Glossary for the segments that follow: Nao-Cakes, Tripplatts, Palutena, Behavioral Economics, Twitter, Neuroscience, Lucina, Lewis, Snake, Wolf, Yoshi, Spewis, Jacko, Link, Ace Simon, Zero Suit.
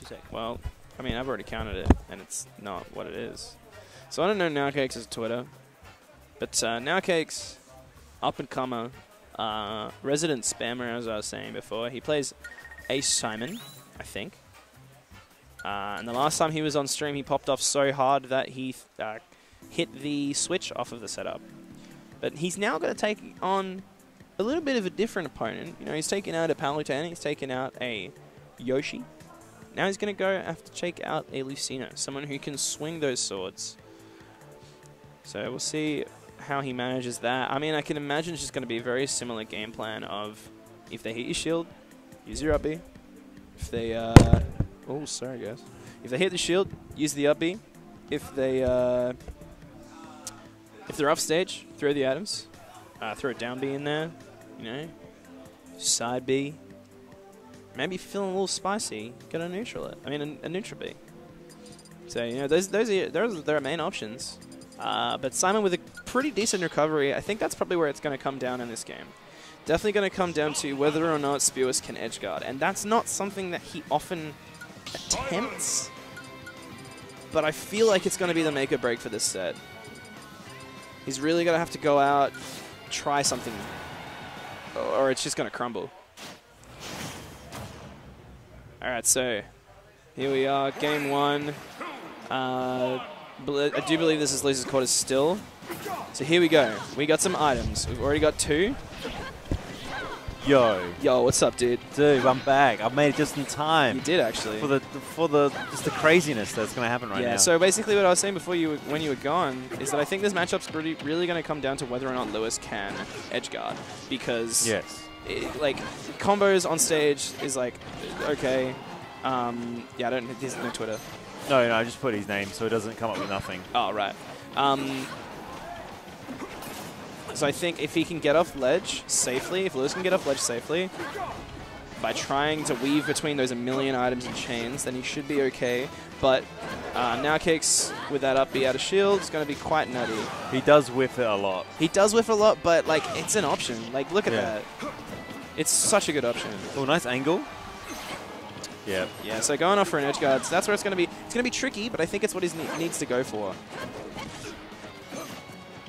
2 seconds. Well, I mean, I've already counted it, and it's not what it is. So I don't know Nao-Cakes' Twitter, but Nao-Cakes, up-and-comer, resident spammer, as I was saying before. He plays Ace Simon, I think. And the last time he was on stream, he popped off so hard that he hit the switch off of the setup. But he's now going to take on a little bit of a different opponent. You know, he's taken out a Palutena, he's taken out a Yoshi. Now he's going to go have to take out a Lucina, someone who can swing those swords. So we'll see how he manages that. I mean, I can imagine it's just going to be a very similar game plan of if they hit your shield, use your up B. If they, oh, sorry guys. If they hit the shield, use the up B. If they, if they're off stage, throw the items. Throw a down B in there, you know, side B. Maybe feeling a little spicy, get a neutral it. I mean, a neutral B. So, you know, those are their main options. But Simon with a pretty decent recovery, I think that's probably where it's going to come down in this game. Definitely going to come down to whether or not Spewis can edgeguard. And that's not something that he often attempts. But I feel like it's going to be the make or break for this set. He's really going to have to go out, try something, or it's just going to crumble. Alright, so here we are, game one. I do believe this is Losers' Quarters still. So here we go. We got some items. We've already got 2. Yo. Yo, what's up, dude? Dude, I'm back. I made it just in time. You did, actually. For the craziness that's going to happen right now. Yeah, so basically what I was saying before you when you were gone is that I think this matchup's really going to come down to whether or not Lewis can edgeguard. Because... yes. It, like, combos on stage is like, okay, yeah, I don't, there's no Twitter. No, no, I just put his name so it doesn't come up with nothing. Oh, right. So I think if he can get off ledge safely, if Lewis can get off ledge safely, by trying to weave between those 1,000,000 items and chains, then he should be okay. But Nao-Cakes with that up B out of shield is going to be quite nutty. He does whiff it a lot. He does whiff a lot, but like it's an option. Like look at that. It's such a good option. Oh, nice angle. Yeah. Yeah. So going off for an edge guard, so that's where it's going to be. It's going to be tricky, but I think it's what he needs to go for.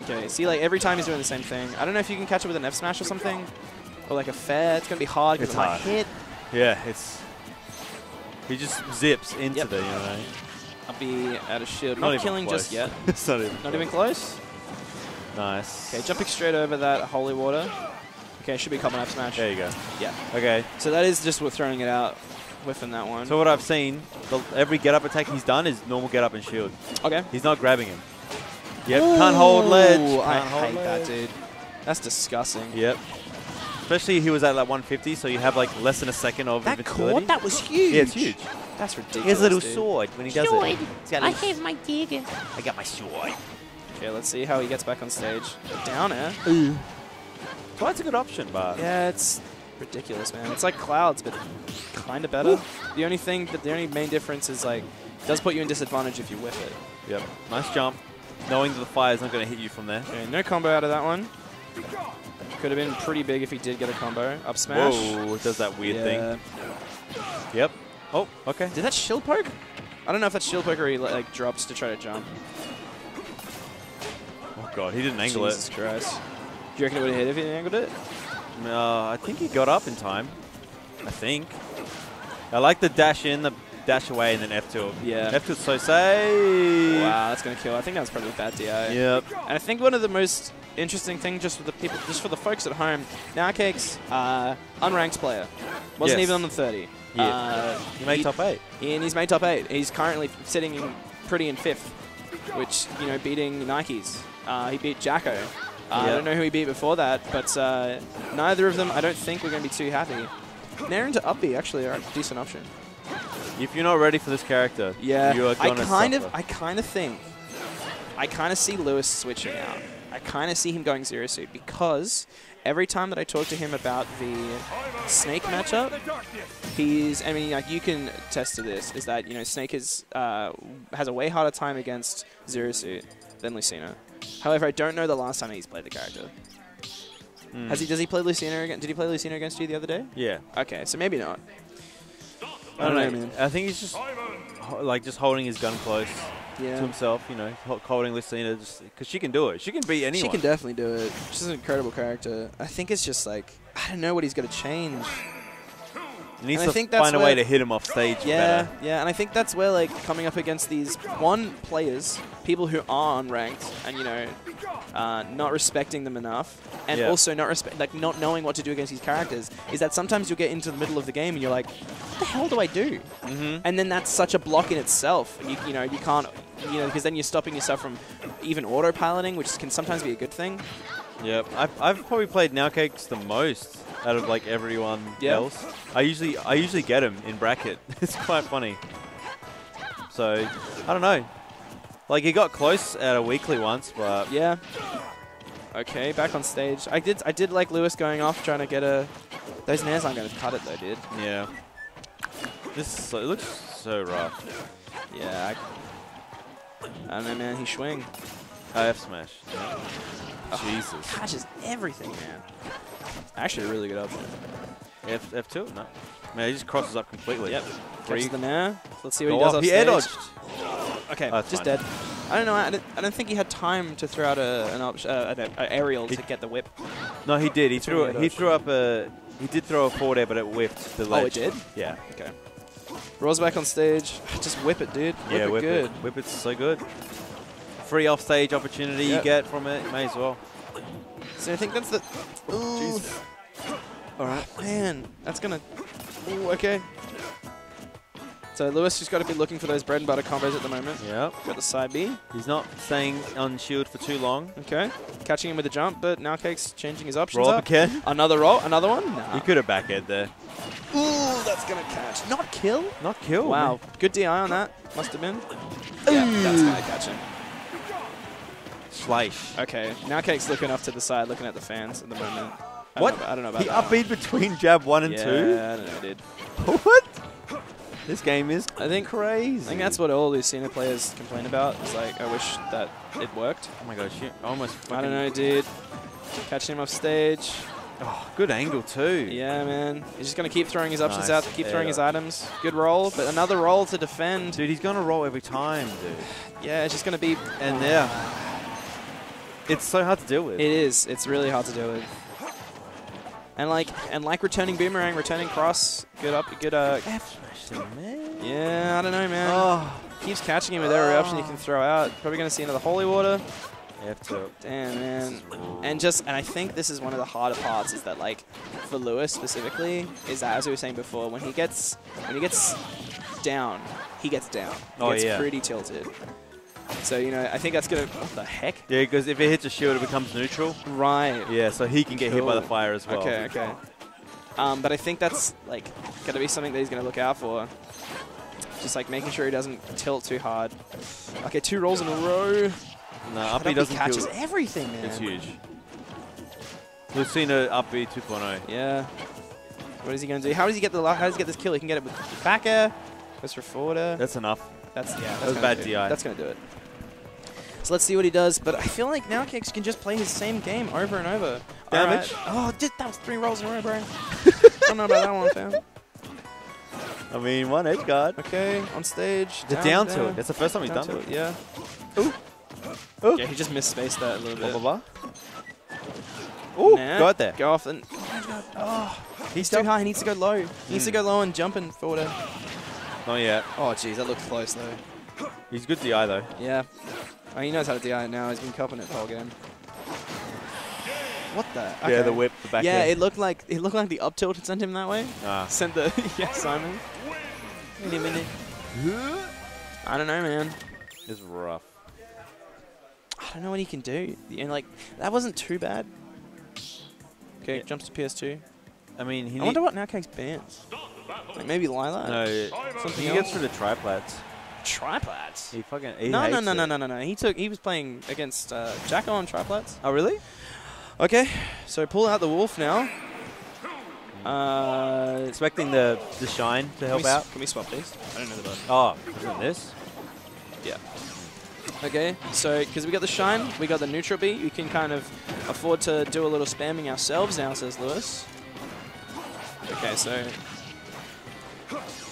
Okay. See, like every time he's doing the same thing. I don't know if you can catch it with an F smash or something. Or like a fair, it's going to be hard because it might hit. Yeah, it's... he just zips into the, you know. I'll be out of shield. Not killing close. Just yet. It's not even close. Even close? Nice. Okay, jumping straight over that holy water. Okay, should be common up smash. There you go. Yeah. Okay. So that is just throwing it out, whiffing that one. So what I've seen, every get-up attack he's done is normal get-up and shield. Okay. He's not grabbing him. Yep, ooh, can't hold ledge. I hate that, dude. That's disgusting. Yep. Especially he was at like 150, so you have like less than a second of invincibility. That cord? That was huge. Yeah, it's huge. That's ridiculous. He has a little sword when he does it. I have my dagger. I got my sword. Okay, let's see how he gets back on stage. Down air. Ooh. Quite a good option, but... yeah, it's ridiculous, man. It's like Clouds, but kind of better. Oof. The only thing, the only main difference is like, it does put you in disadvantage if you whiff it. Yep. Nice jump. Knowing that the fire's not going to hit you from there. Okay, no combo out of that one. Could have been pretty big if he did get a combo. Up smash. Whoa, it does that weird thing. Yep. Oh, okay. Did that shield poke? I don't know if that shield poke or he like drops to try to jump. Oh god, he didn't angle it. Jesus Christ. Do you reckon it would have hit if he angled it? No, I think he got up in time. I think. I like the dash in, the dash away, and then F2. Yeah. F2's so safe. Wow, that's going to kill. I think that was probably a bad DI. Yep. And I think one of the most... interesting thing, just for the people, just for the folks at home. Nao-Cakes, unranked player, wasn't even on the 30. Yeah. He made top 8. And he's made top 8. He's currently sitting pretty in 5th, which you know, beating Nikes. He beat Jacko. I don't know who he beat before that, but neither of them, I don't think, we're going to be too happy. Nair into up B actually are a decent option. If you're not ready for this character, you are gonna suffer. I kind of see Lewis switching out. I kind of see him going Zero Suit because every time that I talk to him about the Snake matchup, I mean, like, you can attest to this, is that, you know, Snake is, has a way harder time against Zero Suit than Lucina. However, I don't know the last time he's played the character. Mm. Does he play Lucina again? Did he play Lucina against you the other day? Yeah. Okay, so maybe not. I don't know, man. I think he's just like holding his gun close to himself, you know, holding Lucina just because she can do it. She can beat anyone. She can definitely do it. She's an incredible character. I think it's just like I don't know what he's got to change. He needs to find a way to hit him off stage. Yeah, better. Yeah, and I think that's where like coming up against these players, people who are unranked, and you know, not respecting them enough, and also not knowing what to do against these characters, is that sometimes you'll get into the middle of the game and you're like, what the hell do I do? And then that's such a block in itself, and you know you can't, you know, because then you're stopping yourself from even autopiloting, which can sometimes be a good thing. Yeah, I've probably played Nao-Cakes the most out of like everyone else. I usually get him in bracket. It's quite funny. So I don't know. Like he got close at a weekly once, but yeah. Okay, back on stage. I did like Lewis going off trying to get a. Those nails aren't going to cut it though, dude. Yeah. It looks so rough. Yeah. I don't know, man. He swing. I F smash. Oh, Jesus. Catches everything, man. Actually, really good up there. F2? No. Man, he just crosses up completely. Yep. Catches the nair. Let's see what he does off stage. He air dodged. Okay, just fine. Dead. I don't know. I don't think he had time to throw out an aerial to get the whip. No, he did. He did throw a forward air, but it whiffed the ledge. Oh, it did? Yeah. Okay. Raw's back on stage. Just whip it, dude. Whip it good. Whip it's so good. Free offstage opportunity you get from it. May as well. So I think that's the... Ooh. All right, man. That's going to... Ooh, okay. So Lewis just got to be looking for those bread and butter combos at the moment. Yep. Got the side B. He's not staying on shield for too long. Okay. Catching him with a jump, but Nao-Cakes changing his options up. Again. Another roll. Another one. Nah. He could have back aired there. Ooh, that's going to catch. Not kill? Not kill. Wow. Man. Good DI on that. Must have been. Yeah, that's going to catch him. Slice. Okay, Nao-Cakes looking off to the side, looking at the fans at the moment. What? I don't know about that. He upbeat between jab 1 and 2? Yeah, I don't know, dude. What? This game is crazy. I think that's what all Lucina players complain about. It's like, I wish that it worked. Oh my gosh, you almost... I don't know, dude. Catching him off stage. Oh, good angle too. Yeah, man. He's just going to keep throwing his options out, keep throwing his items. Good roll, but another roll to defend. Dude, he's going to roll every time, dude. Yeah, it's just going to be... And there. It's so hard to deal with. It is. It's really hard to deal with. And like returning boomerang, returning cross, good F smash, man. Yeah, I don't know, man. Oh. Keeps catching him with every option you can throw out. Probably gonna see another holy water. F2. Damn, man. And I think this is one of the harder parts is that like for Lewis specifically, is that as we were saying before, when he gets down, he gets down. He gets pretty tilted. So, you know, I think that's going to... What the heck? Yeah, because if it hits a shield, it becomes neutral. Right. Yeah, so he can get hit by the fire as well. Okay, okay. But I think that's, like, going to be something that he's going to look out for. Just, like, making sure he doesn't tilt too hard. Okay, 2 rolls in a row. No, upbeat doesn't kill. Catches everything, man. It's huge. Lucina upbeat 2.0. Yeah. What is he going to do? How does he get this kill? He can get it with back air. Goes for forward air. That's enough. That was bad DI. That's going to do it. So let's see what he does, but I feel like Nao-Cakes can just play his same game over and over. Damage. Right. Oh, that was 3 rolls in a row, bro. Don't know about that one, fam. I mean, 1 edge guard. Okay, on stage. The down tilt. That's the first time he's done it. Yeah. Ooh. Ooh. Yeah, he just misspaced that a little bit. Blah, blah, blah. Ooh, got there. Go off and. Oh, he's too high. He needs to go low. He needs to go low and jump and forward. Not yet. Oh, jeez, that looked close, though. He's good DI, though. Yeah. I mean, he knows how to DI now. He's been cupping it the whole game. What the? Okay. Yeah, the whip, the back end. It looked like the up tilt had sent him that way. Sent the... yeah, Simon. Wait a minute. I don't know, man. It's rough. I don't know what he can do. And, like, that wasn't too bad. Okay, jumps to PS2. I mean, I wonder what Nao-Cakes bans. Like maybe Lila? No, something he gets through the Tripplatts. Tripplatts? He fucking no. He was playing against Jacko on Tripplatts. Oh really? Okay. So pull out the wolf now. Expecting the shine to help out. Can we swap these? I don't know the button. Oh, isn't this? Yeah. Okay, so because we got the shine, we got the neutral B, we can kind of afford to do a little spamming ourselves now, says Lewis. Okay, so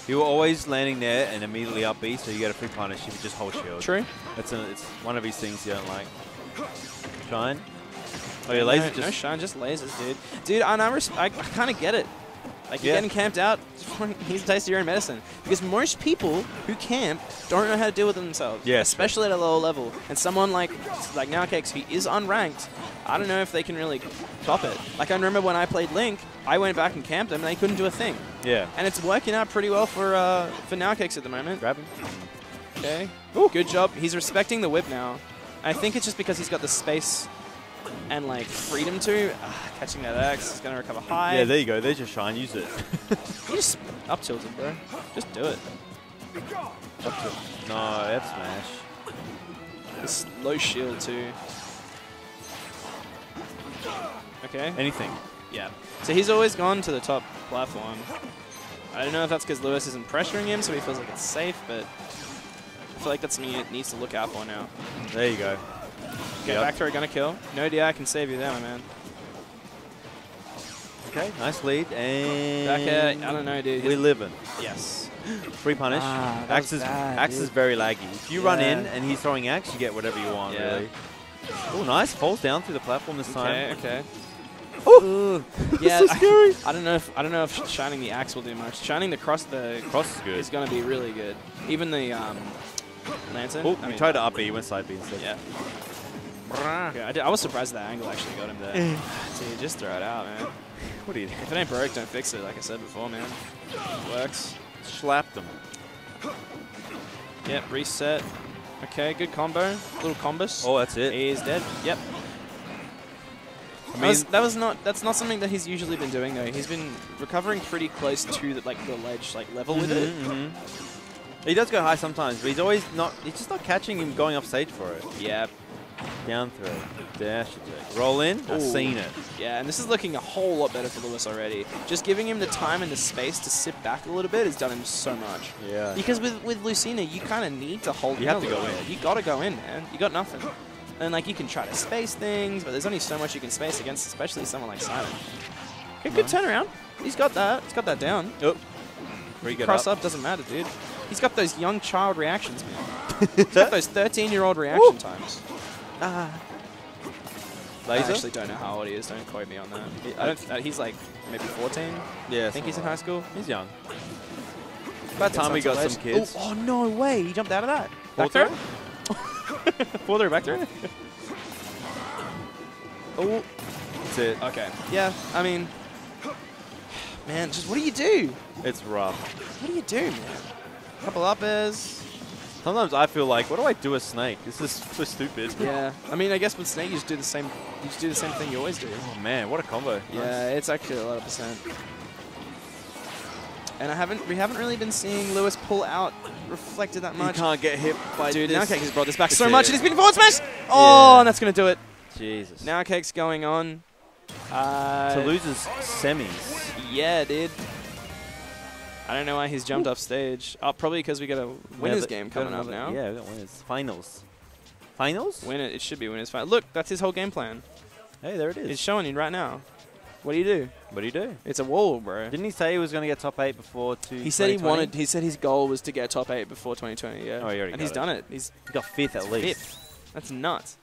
You were always landing there and immediately up B, so you get a free punish if you just hold shield. True. It's one of these things you don't like. Shine. Oh, your laser just... No shine, just lasers, dude. Dude, I kind of get it. Like, you're getting camped out, just want to taste of your own medicine. Because most people who camp don't know how to deal with themselves. Yeah. Especially at a lower level. And someone like Nao-Cakes, who is unranked, I don't know if they can really top it. Like, I remember when I played Link, I went back and camped them, and they couldn't do a thing. Yeah. And it's working out pretty well for Nao-Cakes at the moment. Grab him. Okay. Ooh. Good job. He's respecting the whip now. I think it's just because he's got the space and, like, freedom to. Catching that X, he's going to recover high. Yeah, there you go. There's your shine. Use it. You just up tilt it, bro. Just do it. Up tilt. No, F smash. This low shield, too. Okay. Anything. Yeah. So he's always gone to the top platform. I don't know if that's because Lewis isn't pressuring him, so he feels like it's safe, but I feel like that's something it needs to look out for now. There you go. Okay, back throw gonna kill. No DI can save you there, my man. Okay, nice lead, and... Back air, I don't know, dude. We're living. Yes. Free punish. Ah, axe is very laggy. If you run in and he's throwing axe, you get whatever you want, really. Oh, nice. Falls down through the platform this time. Okay, okay. Oh, yeah. So scary. I don't know if shining the axe will do much. Shining the cross is good. Is gonna be really good. Even the lantern. Oh, we tried to up B, he went side B instead. Yeah. Okay, I was surprised that angle actually got him there. Dude, just throw it out, man. What do you do? If it ain't broke, don't fix it. Like I said before, man. It works. Slapped him. Yep. Reset. Okay, good combo. Little combos. Oh, that's it. He's dead. Yep. I mean, that's not something that he's usually been doing though. He's been recovering pretty close to the ledge level with it. He does go high sometimes, but he's always not. He's just not catching him going off stage for it. Yep. Down throw, dash attack, roll in. Ooh. I've seen it. Yeah, and this is looking a whole lot better for Lewis already. Just giving him the time and the space to sit back a little bit has done him so much. Yeah. Because with Lucina, you kind of need to hold. You have to go in. You gotta go in, man. You got nothing. And like you can try to space things, but there's only so much you can space against, especially someone like Simon. Okay, good turnaround. He's got that. He's got that down. Oh. Cross up doesn't matter, dude. He's got those young child reactions, man. He's got those 13-year-old reaction times. Laser? I actually don't know how old he is. Don't quote me on that. I don't. He's like maybe 14. Yeah, I think he's in high school. He's young. About time we got some kids. Oh, oh no way! He jumped out of that. Back throw. Pull through, back throw. Oh, that's it. Okay. Yeah. I mean, man, just what do you do? It's rough. What do you do, man? Couple uppers. Sometimes I feel like, what do I do with Snake? This is so stupid. Yeah, I mean, I guess with Snake you just do the same. You just do the same thing you always do. Oh man, what a combo! Yeah, nice. It's actually a lot of percent. And we haven't really been seeing Lewis pull out reflected that much. You can't get hit by dude. Nao-Cakes has brought this back so much, and he's been forward smash. Oh, yeah. And that's gonna do it. Jesus. Nao-Cakes going on. To losers semis. Yeah, dude. I don't know why he's jumped off stage. Oh, probably because we got a winners game coming up now. Yeah, we got winners. Finals. Finals? Win it. It should be winners. Look, that's his whole game plan. Hey, there it is. It's showing you right now. What do you do? What do you do? It's a wall, bro. Didn't he say he was going to get top 8 before 2020? He said he wanted. He said his goal was to get top 8 before 2020. Yeah. Oh, he already got it. And he's done it. He's got 5th at least. 5th. That's nuts.